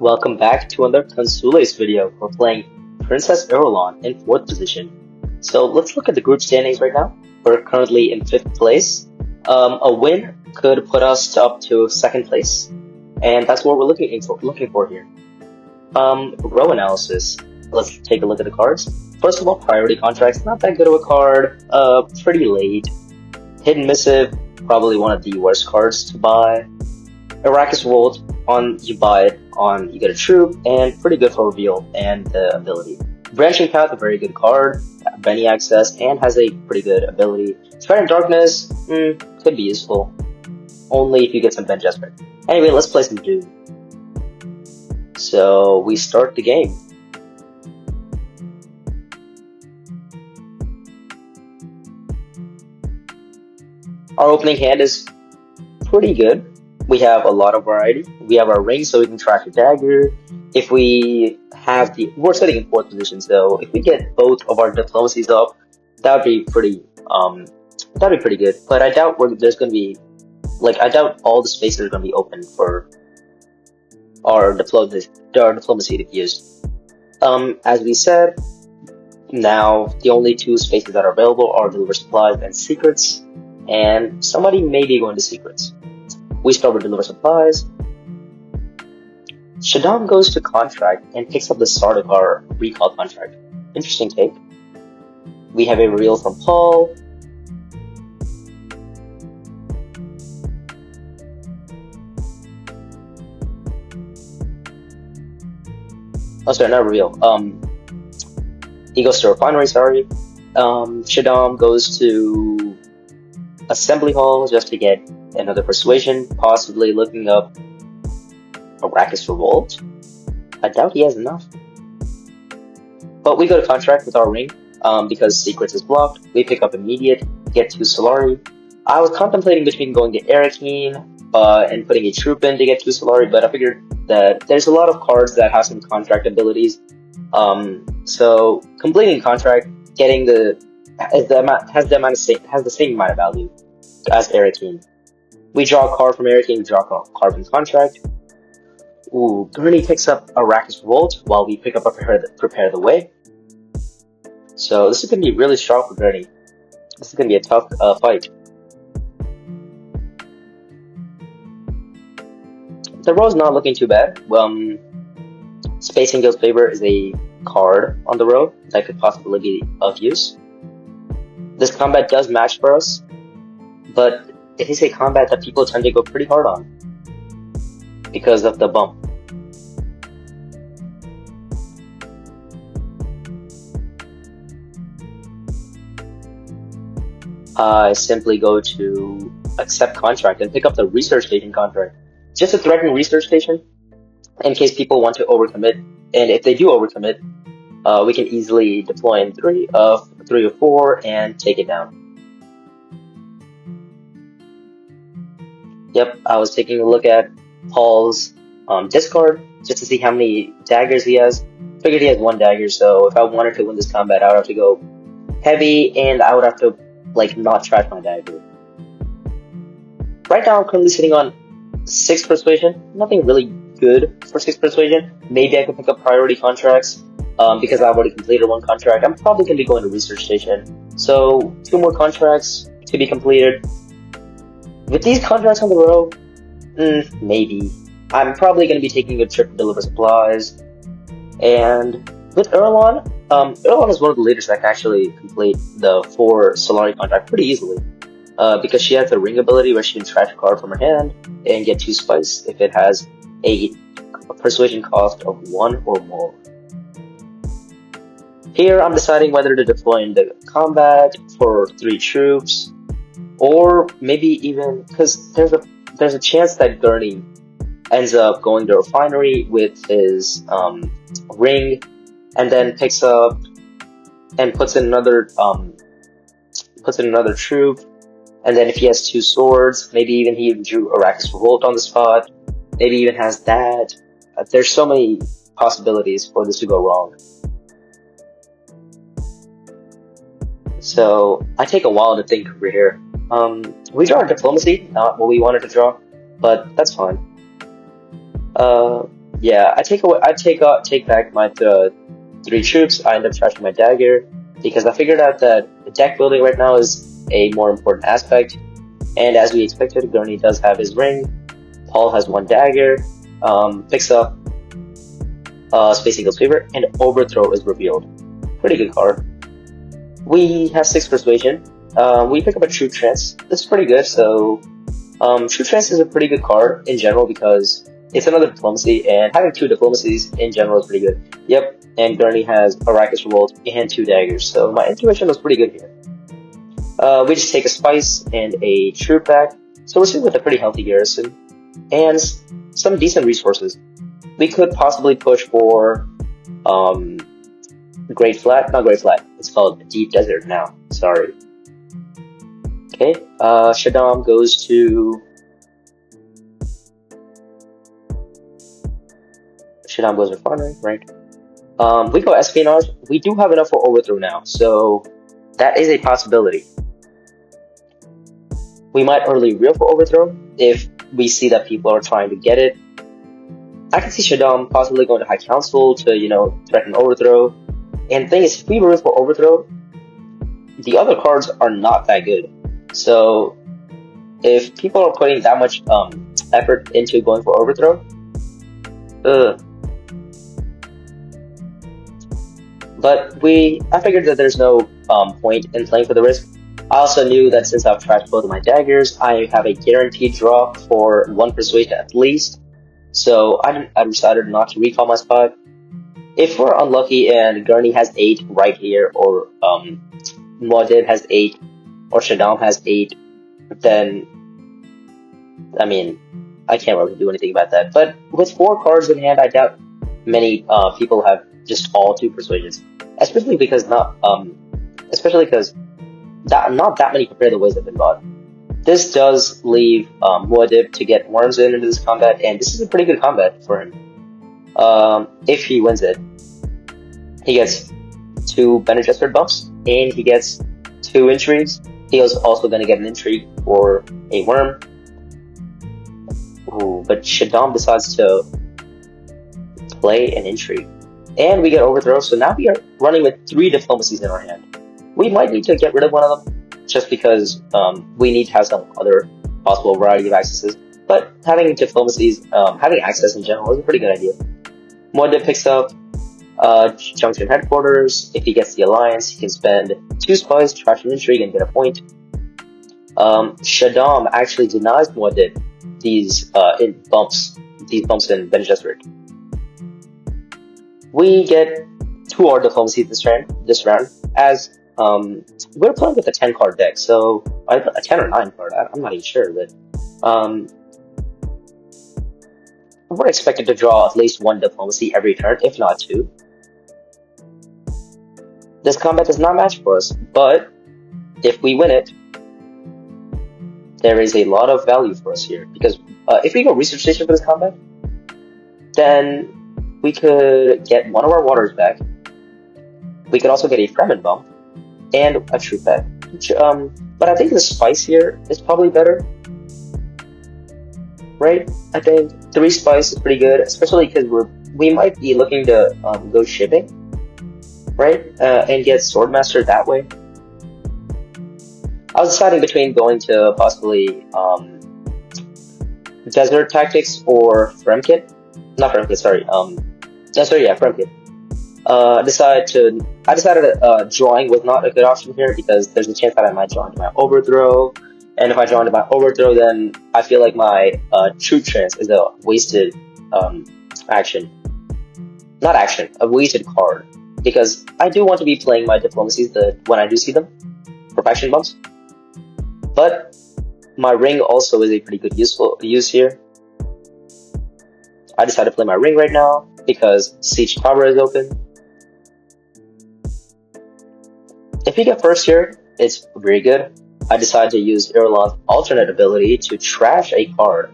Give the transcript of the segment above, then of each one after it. Welcome back to another Consules video. We're playing Princess Irulan in 4th position. So let's look at the group standings right now. We're currently in 5th place. A win could put us up to 2nd place, and that's what we're looking for here. Row analysis. Let's take a look at the cards. First of all, priority contracts. Not that good of a card. Pretty late. Hidden Missive. Probably one of the worst cards to buy. Arrakis Revolt. You buy it on, you get a troop, and pretty good for reveal and the ability. Branching Path, a very good card, Benny access, and has a pretty good ability. Threat in Darkness, could be useful, only if you get some Bene Gesserit. Anyway, let's play some Dune. So we start the game. Our opening hand is pretty good. We have a lot of variety. We have our ring, so we can track a dagger. If we have we're sitting in 4th position, so if we get both of our diplomacies up, that'd be pretty good. But I doubt there's gonna be, like, I doubt all the spaces are gonna be open for our diplomacy to be used. As we said, now the only two spaces that are available are deliver supplies and secrets, and somebody may be going to secrets. We start with deliver supplies. Shaddam goes to contract and picks up the start of our recall contract. Interesting take. We have a reveal from Paul. Oh, sorry, not reveal. He goes to refinery, sorry. Shaddam goes to assembly hall just to get another persuasion, possibly looking up Arrakis Revolt. I doubt he has enough. But we go to contract with our ring, because secrets is blocked. We pick up immediate, get to Solari. I was contemplating between going to Arrakeen and putting a troop in to get to Solari, but I figured that there's a lot of cards that have some contract abilities. So completing contract, getting has the same amount of value as Arrakeen. We draw a card from Arrakeen, we draw a card from contract. Ooh, Gurney picks up Arrakis Revolt while we pick up a prepare the way. So this is going to be really strong for Gurney. This is going to be a tough fight. The row is not looking too bad. Spacing Guild's Favor is a card on the row that could possibly be of use. This combat does match for us, but it is a combat that people tend to go pretty hard on because of the bump. I simply go to accept contract and pick up the Research Station contract. Just to threaten Research Station in case people want to overcommit, and if they do overcommit, we can easily deploy in three or four and take it down. Yep, I was taking a look at Paul's discard just to see how many daggers he has. Figured he has one dagger, so if I wanted to win this combat, I would have to go heavy, and I would have to, like, not trash my dagger. Right now, I'm currently sitting on 6 persuasion. Nothing really good for 6 persuasion. Maybe I could pick up priority contracts because I've already completed one contract. I'm probably going to be going to Research Station. So 2 more contracts to be completed. With these contracts on the row, maybe. I'm probably going to be taking a trip to deliver supplies. And with Irulan, Irulan is one of the leaders that can actually complete the 4 Solari contract pretty easily. Because she has the ring ability where she can trash a card from her hand and get 2 spice if it has a persuasion cost of 1 or more. Here I'm deciding whether to deploy in the combat for 3 troops. Or maybe even because there's a chance that Gurney ends up going to refinery with his ring, and then picks up and puts in another troop, and then if he has 2 swords, maybe even he drew Arrakis Revolt on the spot. Maybe even has that. There's so many possibilities for this to go wrong. So I take a while to think over here. We draw our diplomacy, not what we wanted to draw, but that's fine. Yeah, I take back my 3 troops. I end up charging my dagger because I figured out that the deck building right now is a more important aspect. And as we expected, Gurney does have his ring. Paul has 1 dagger. Picks up Space Eagle's Favor, and Overthrow is revealed. Pretty good card. We have 6 Persuasion. We pick up a True Trance. This is pretty good. So True Trance is a pretty good card in general because it's another diplomacy, and having 2 diplomacies in general is pretty good. Yep, and Gurney has Arrakis Revolt and 2 daggers, so my intuition was pretty good here. We just take a Spice and a troop back, so we're sitting with a pretty healthy garrison and some decent resources. We could possibly push for Great Flat, not Great Flat, it's called Deep Desert now, sorry. Okay, Shaddam goes to... Shaddam goes Refinery, right? We go Espionage. We do have enough for Overthrow now, so that is a possibility. We might early reel for Overthrow if we see that people are trying to get it. I can see Shaddam possibly going to High Council to, you know, threaten Overthrow. And the thing is, if we reel for Overthrow, the other cards are not that good. So if people are putting that much effort into going for Overthrow, But I figured that there's no point in playing for the risk. I also knew that since I've trashed both of my daggers, I have a guaranteed draw for 1 persuasion at least. So I decided not to recall my spot. If we're unlucky and Gurney has 8 right here, or Muad'Dib has 8, or Shaddam has 8, then, I mean, I can't really do anything about that. But with 4 cards in hand, I doubt many people have just all 2 persuasions, especially because not that many compare the ways I've been bought. This does leave Muad'Dib to get worms into this combat, and this is a pretty good combat for him. If he wins it, he gets 2 Bene Gesserit bumps, and he gets 2 intrigues. He is also going to get an intrigue or a worm. Ooh, but Shaddam decides to play an intrigue. And we get Overthrow, so now we are running with 3 diplomacies in our hand. We might need to get rid of one of them, just because we need to have some other possible variety of accesses. But having diplomacies, having access in general is a pretty good idea. Muad'Dib picks up Chung Tian Headquarters. If he gets the Alliance, he can spend 2 spies, trash an intrigue, and get a point. Shaddam actually denies Muad'Dib these bumps in Bene Gesserit. We get 2 more diplomacies this round, as we're playing with a 10 card deck, so a 10 or 9 card, I'm not even sure, but we're expected to draw at least 1 diplomacy every turn, if not 2. This combat does not match for us, but if we win it, there is a lot of value for us here, because if we go Research Station for this combat, then we could get 1 of our waters back. We could also get a Fremen bump and a troop back. But I think the spice here is probably better, right? I think 3 spice is pretty good, especially because we might be looking to go shipping, right? And get Swordmaster that way. I was deciding between going to possibly Desert Tactics or Fremkit. Not Fremkit, sorry. Fremkit. I decided drawing was not a good option here because there's a chance that I might draw into my Overthrow, and if I draw into my Overthrow, then I feel like my True Trance is a wasted a wasted card, because I do want to be playing my diplomacies when I do see them for faction bumps, but my ring also is a pretty good useful use here. I decided to play my ring right now because Siege Tower is open. If you get first here, it's very good. I decided to use Irulan's alternate ability to trash a card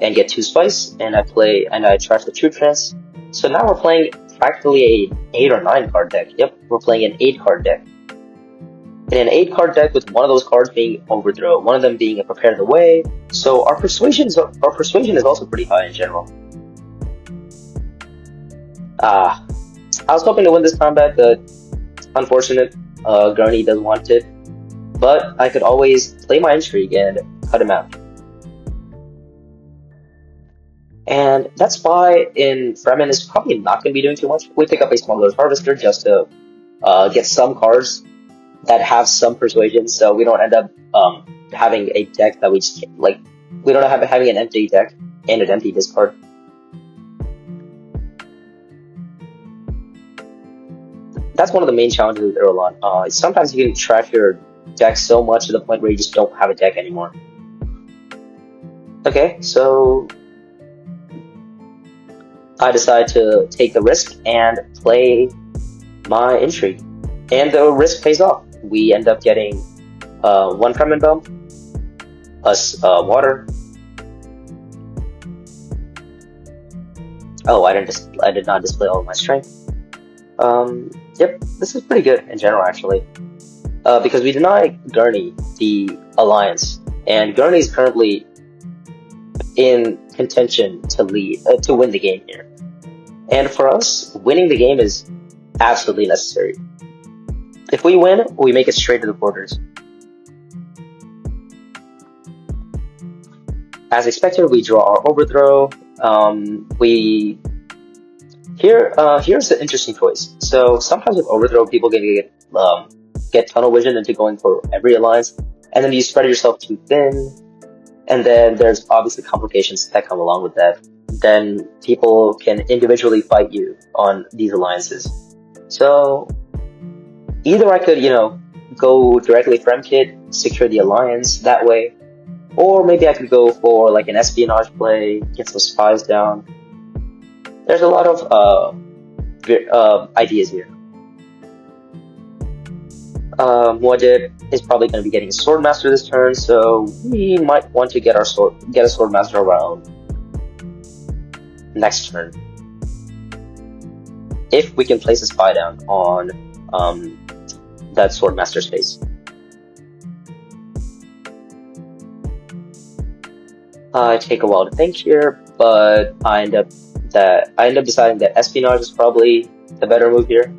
and get 2 spice, and I trash the True Trance. So now we're playing practically an 8 or 9 card deck. Yep, we're playing an 8 card deck. In an 8 card deck, with 1 of those cards being Overthrow, 1 of them being a Prepare the Way, so our persuasion is also pretty high in general. I was hoping to win this combat, but unfortunate, Gurney doesn't want it. But I could always play my intrigue and cut him out. And that's why in Fremen is probably not going to be doing too much. We pick up a Smuggler's Harvester just to get some cards that have some persuasion, so we don't end up having a deck that we just can't, like, we don't have having an empty deck and an empty discard. That's one of the main challenges with Irulan. Sometimes you can trash your deck so much to the point where you just don't have a deck anymore. Okay, so I decide to take the risk and play my intrigue. And the risk pays off. We end up getting one Fremen bump, plus water. Oh, I did not display all of my strength. Yep, this is pretty good in general, actually. Because we deny Gurney the alliance, and Gurney is currently in contention to lead to win the game here. And for us, winning the game is absolutely necessary. If we win, we make it straight to the quarters. As expected, we draw our overthrow. Here's the interesting choice. So sometimes with overthrow, people can get tunnel vision into going for every alliance, and then you spread yourself too thin, and then there's obviously complications that come along with that. Then people can individually fight you on these alliances. So either I could, you know, go directly Fremkit, secure the alliance that way, or maybe I could go for like an espionage play, get some spies down. There's a lot of ideas here. Muad'Dib is probably going to be getting a Swordmaster this turn, so we might want to get a Swordmaster around next turn. If we can place a spy down on that Swordmaster space. I take a while to think here, but I end up deciding that espionage is probably the better move here.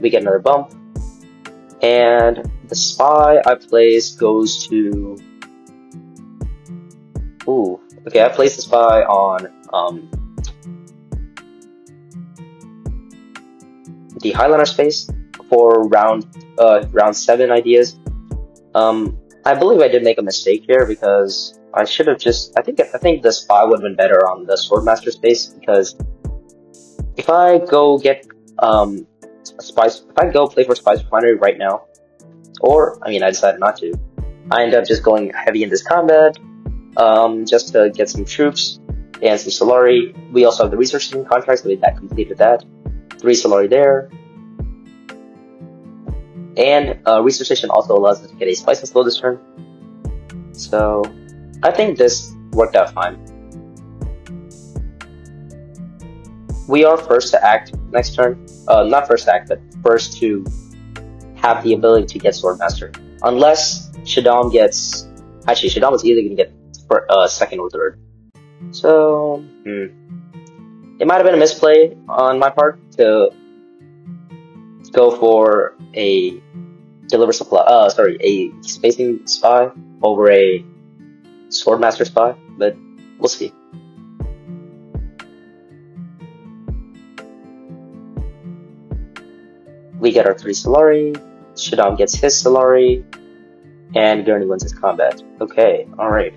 We get another bump. And the spy I place goes to... Ooh, okay, I place the spy on the Highliner space for round 7 ideas. I believe I did make a mistake here because I should have just... I think the spy would have been better on the Swordmaster space, because if I go get... if I go play for Spice Refinery right now, or I mean, I decided not to, I end up just going heavy in this combat, just to get some troops and some Solari. We also have the research station contracts, so that completed that. 3 Solari there, and research station also allows us to get a Spice Must Flow this turn. So I think this worked out fine. We are first to act next turn. Not first to act, but first to have the ability to get Swordmaster. Unless Shaddam gets... Actually, Shaddam is either going to get second or third. So... It might have been a misplay on my part to go for a a spacing spy over a Swordmaster spy, but we'll see. We get our 3 Solari, Shaddam gets his Solari, and Gurney wins his combat. Okay, alright.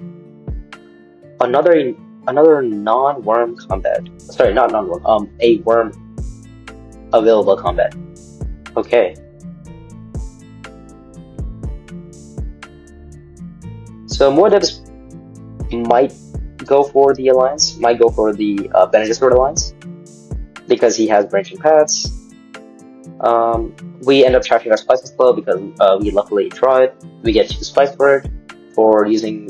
Another non-worm combat. Sorry, not non-worm, a worm available combat. Okay. So Muad'Dib might go for the alliance, might go for the Bene Gesserit alliance, because he has branching paths. We end up trashing our Spice Must Flow because we luckily draw it. We get 2 Spice for it, for using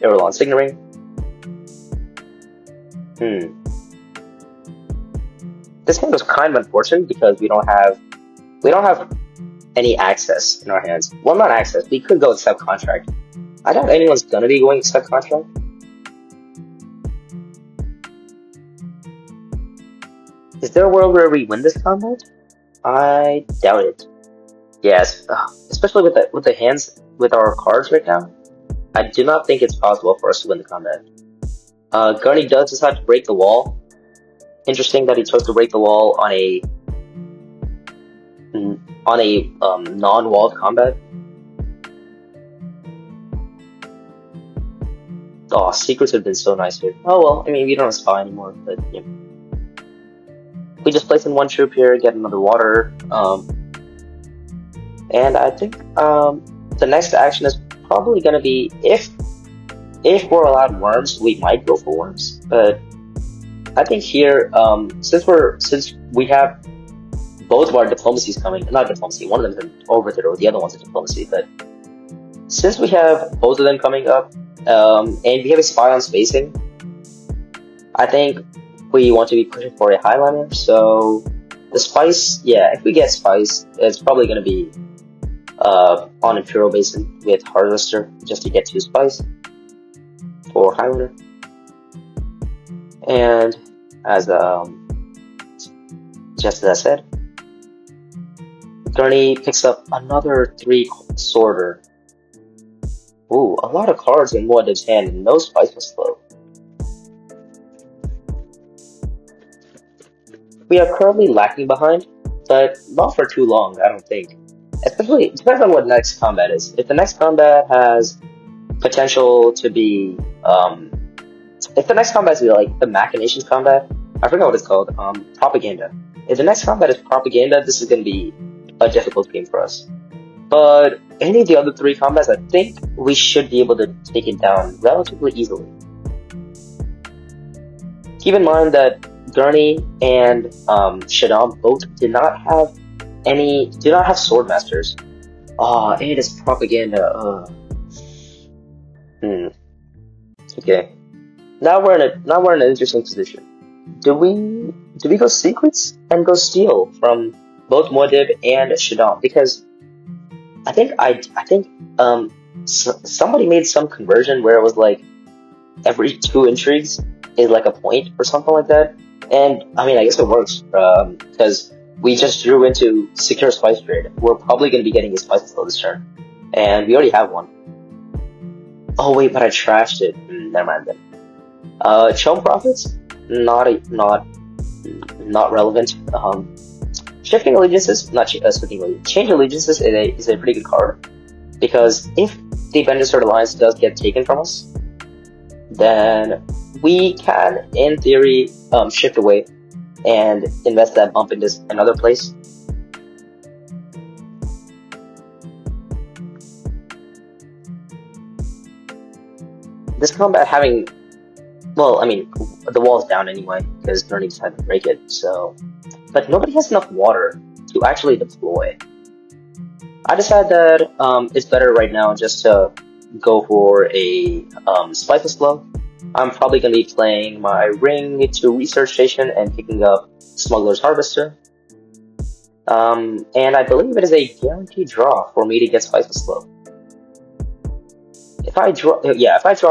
Irulan Signet Ring. This game was kind of unfortunate because we don't have any access in our hands. Well, not access, we could go accept contract. I doubt anyone's gonna be going accept contract. Is there a world where we win this combat? I doubt it. Yes, especially with the hands with our cards right now, I do not think it's possible for us to win the combat. Gurney does decide to break the wall. Interesting that he chose to break the wall on a non-walled combat. Oh, secrets have been so nice here. Oh well, I mean, we don't have spy anymore, but yeah. We just place in one troop here, get another water, and I think the next action is probably going to be, if we're allowed worms, we might go for worms. But I think here, since we have both of our diplomacies coming, not diplomacy, one of them is an overthrow, the other one's a diplomacy, but since we have both of them coming up, and we have a spy on spacing, I think we want to be pushing for a Highliner. So the Spice, yeah, if we get Spice, it's probably going to be on Imperial Basin with Harvester just to get to Spice for Highliner. And as just as I said, Gurney picks up another 3 sorter. Ooh, a lot of cards in Muad'Dib's hand and no Spice Must Flow. We are currently lacking behind, but not for too long, I don't think. Especially, it depends on what next combat is. If the next combat has potential to be, if the next combat is like the machinations combat, I forgot what it's called, propaganda. If the next combat is propaganda, this is going to be a difficult game for us. But any of the other 3 combats, I think we should be able to take it down relatively easily. Keep in mind that Gurney and Shaddam both do not have Swordmasters. Ah, it is propaganda. Okay. Now we're in an interesting position. Do we go secrets and go steal from both Muad'Dib and Shaddam? Because I think somebody made some conversion where it was like every 2 intrigues is like a point or something like that. And I mean, I guess it works because we just drew into secure spice trade. We're probably going to be getting a spice flow this turn, and we already have one. Oh wait, but I trashed it. Never mind then. Chum profits not relevant. Shifting Allegiances, Change of Allegiances is a pretty good card, because if the Bene Gesserit Alliance does get taken from us, then we can, in theory, shift away and invest that bump into another place. This combat having, well, I mean, the wall's down anyway, because Gurney decided to break it, so... But nobody has enough water to actually deploy. I decided that it's better right now just to go for a Spice Slow. I'm probably going to be playing my ring to Research Station and picking up Smuggler's Harvester. And I believe it is a guaranteed draw for me to get Spice Slow. If I draw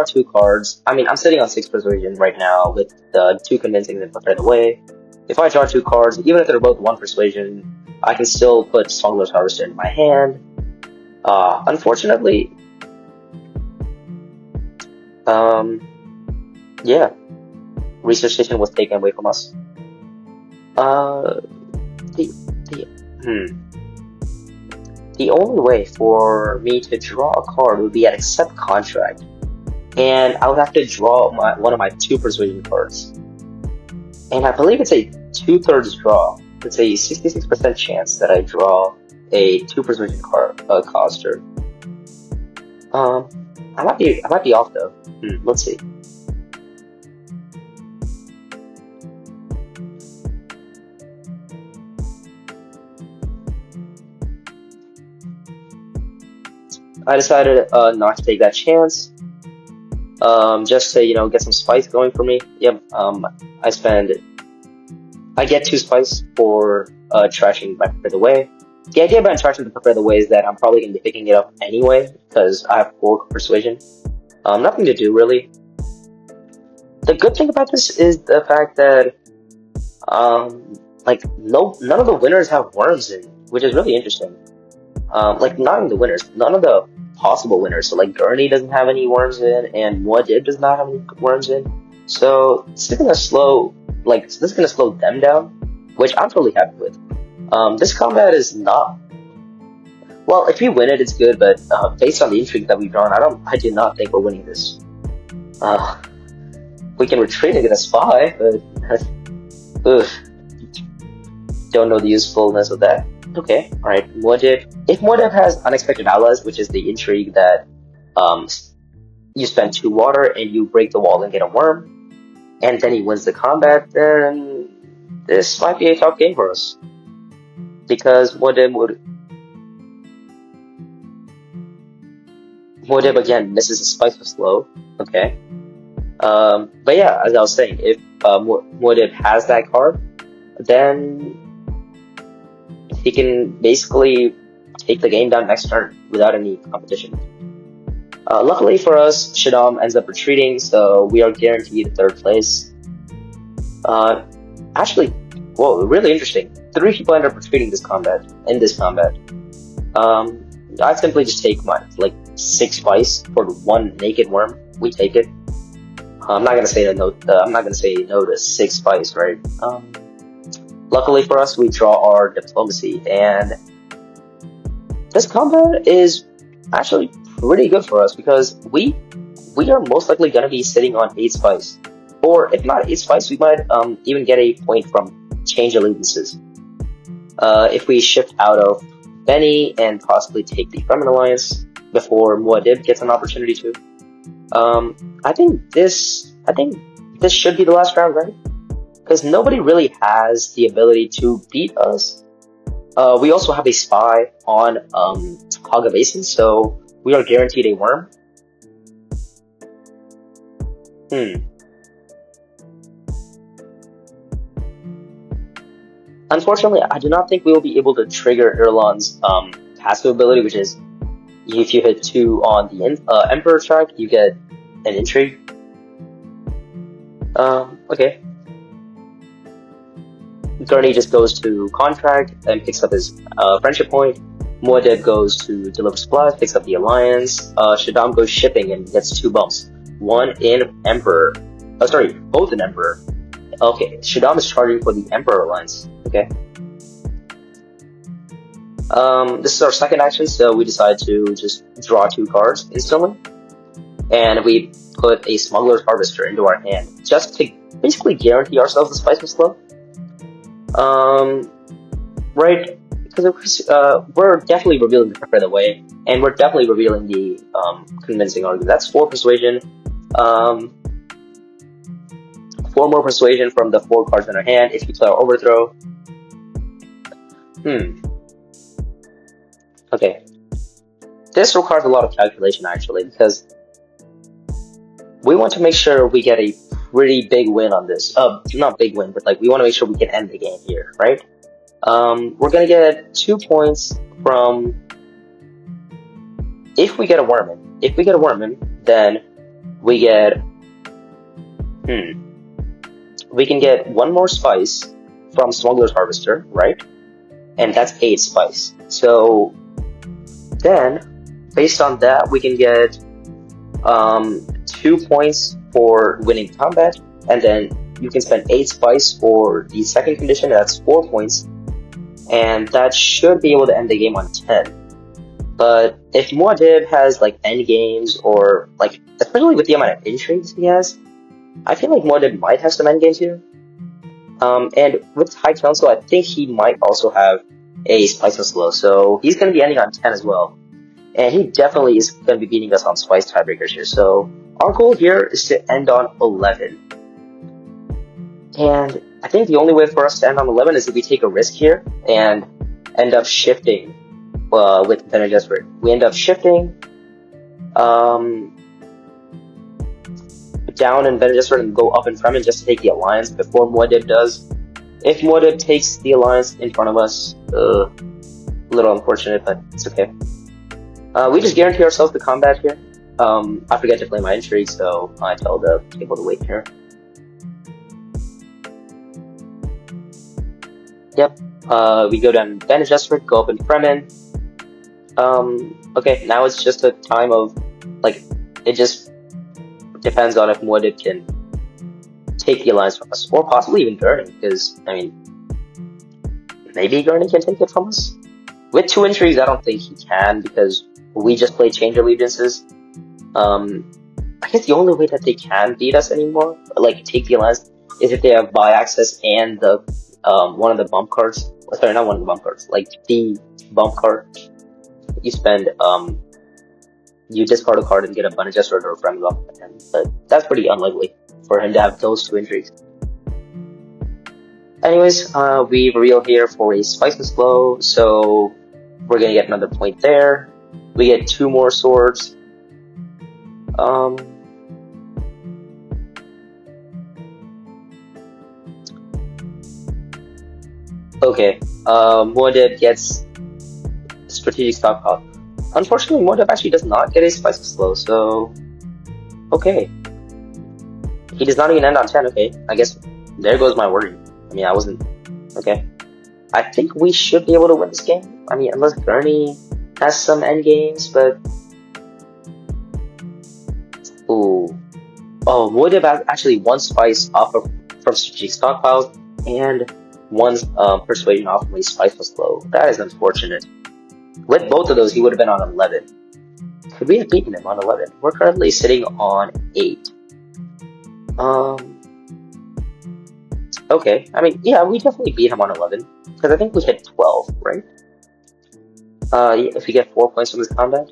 2 cards, I mean, I'm sitting on 6 persuasion right now with the 2 convincing and right away. If I draw 2 cards, even if they're both 1 persuasion, I can still put Smuggler's Harvester in my hand. Unfortunately, yeah, Research Station was taken away from us. The only way for me to draw a card would be at accept contract, and I would have to draw one of my 2 persuasion cards. And I believe it's a 2/3 draw. It's a 66% chance that I draw a 2 persuasion card, coster. I might be off though. Let's see. I decided not to take that chance. Just to, you know, get some spice going for me. Yep. I get 2 spice for trashing by Prepare the Way. The idea about trashing the Prepare the Way is that I'm probably going to be picking it up anyway because I have 4 persuasion. Nothing to do really. The good thing about this is the fact that Like none of the winners have worms in, which is really interesting. Like not in the winners, none of the possible winners. So like Gurney doesn't have any worms in, and Muad'Dib does not have any worms in. So this is gonna slow, like this is gonna slow them down, which I'm totally happy with. This combat is not. Well, if we win it, it's good, but based on the intrigue that we've drawn, I do not think we're winning this. We can retreat against a spy, but don't know the usefulness of that. Okay, alright, Muad'Dib. If Muad'Dib has Unexpected Allies, which is the intrigue that you spend 2 water and you break the wall and get a worm, and then he wins the combat, then this might be a tough game for us. Because Muad'Dib would... Muad'Dib again misses a Spice Must Flow, okay. But yeah, as I was saying, if Muad'Dib has that card, then he can basically take the game down next turn without any competition. Luckily for us, Shaddam ends up retreating, so we are guaranteed 3rd place. Actually, whoa, really interesting. 3 people end up retreating this combat, in this combat. I simply just take mine, like 6 spice for 1 naked worm. We take it. I'm not gonna say that no. I'm not gonna say no to 6 spice, right? Luckily for us, we draw our diplomacy, and this combat is actually pretty good for us because we are most likely gonna be sitting on 8 spice, or if not 8 spice, we might even get a point from Change of Allegiances if we shift out of Bene and possibly take the Fremen Alliance before Muad'Dib gets an opportunity to. I think this should be the last round, right? Because nobody really has the ability to beat us. We also have a spy on Hagga Basin, so we are guaranteed a worm. Unfortunately, I do not think we will be able to trigger Irulan's passive ability, which is if you hit 2 on the Emperor track, you get an intrigue. Okay. Gurney just goes to contract and picks up his friendship point. Muad'Dib goes to deliver supplies, picks up the alliance. Shaddam goes shipping and gets 2 bumps. 1 in Emperor. Oh, sorry, both in Emperor. Okay, Shaddam is charging for the Emperor Alliance. Okay. This is our second action, so we decide to just draw 2 cards instantly. And we put a Smuggler's Harvester into our hand, just to basically guarantee ourselves the Spice Must Flow. Right, because we're definitely revealing the card right away, and we're definitely revealing the convincing argument. That's 4 persuasion. 4 more persuasion from the 4 cards in our hand if you play our Overthrow. Okay. This requires a lot of calculation actually, because we want to make sure we get a pretty big win on this. Not big win, but like we want to make sure we can end the game here, right? We're gonna get 2 points from if we get a worm in. If we get a worm in, then we get we can get 1 more spice from Smuggler's Harvester, right? And that's 8 spice. So then, based on that, we can get 2 points for winning combat, and then you can spend 8 spice for the second condition, that's 4 points, and that should be able to end the game on 10. But if Muad'Dib has like end games, or like especially with the amount of intrigues he has, I feel like Muad'Dib might have some endgames here. And with High Council, I think he might also have a Spice Must Flow, so he's going to be ending on 10 as well. And he definitely is going to be beating us on Spice tiebreakers here, so our goal here is to end on 11. And I think the only way for us to end on 11 is if we take a risk here and end up shifting with Bene Gesserit. We end up shifting down in Bene Gesserit and go up in Fremen just to take the alliance before Muad'Dib does. If Muad'Dib takes the alliance in front of us, a little unfortunate, but it's okay. We just guarantee ourselves the combat here. I forget to play my intrigue, so I tell the table to wait here. Yep. We go down Bene Gesserit, go up in Fremen. Okay, now it's just a time of, like, it just depends on if Muad'Dib can take the alliance from us, or possibly even Gurney, because, I mean, maybe Gurney can take it from us? With two entries, I don't think he can, because we just play Change of Allegiances. I guess the only way that they can beat us anymore, like, take the alliance, is if they have buy access and the, one of the bump cards. Sorry, not one of the bump cards, like, the bump card. You spend, you discard a card and get a Bene Gesserit or a Fremen off of him, but that's pretty unlikely for him to have those two entries. Anyways, we reel here for a Spice Must Flow, so we're gonna get another point there. We get two more swords. Okay, Muad'Dib gets Strategic Stockpile. Unfortunately, Muad'Dib actually does not get a Spice Slow, so... Okay. He does not even end on 10, okay. I guess there goes my worry. I mean, I wasn't... Okay. I think we should be able to win this game. I mean, unless Gurney has some endgames, but... Ooh. Oh, Muad'Dib has actually one Spice off of, from Strategic Stockpile, and one Persuasion off of a Spice Slow. That is unfortunate. With both of those, he would have been on 11. Could we have beaten him on 11? We're currently sitting on 8. Okay, I mean, yeah, we definitely beat him on 11. Because I think we hit 12, right? If we get 4 points from this combat.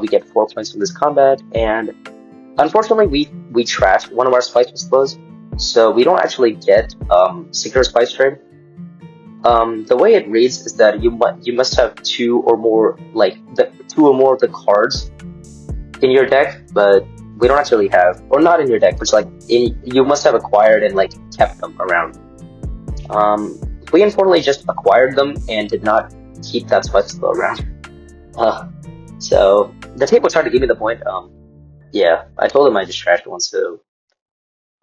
We get 4 points from this combat, and unfortunately we trashed one of our Spice Must Flows, so we don't actually get Secure Spice Trade. The way it reads is that you must have two or more, like, two or more of the cards in your deck, but we don't actually have, or not in your deck, which, like, you must have acquired and, like, kept them around. We unfortunately just acquired them and did not keep that Spice Flow around. So, the table tried to give me the point. Yeah, I told him I just trashed one, so...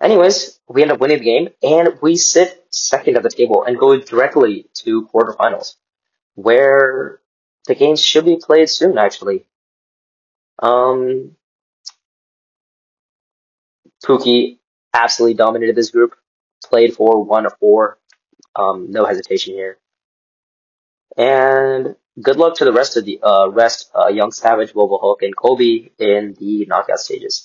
Anyways, we end up winning the game, and we sit second at the table and go directly to quarterfinals, where the game should be played soon, actually. Pookie absolutely dominated this group, played for 1 or 4, no hesitation here. And... good luck to the rest of Young Savage, Global Hulk, and Colby in the knockout stages.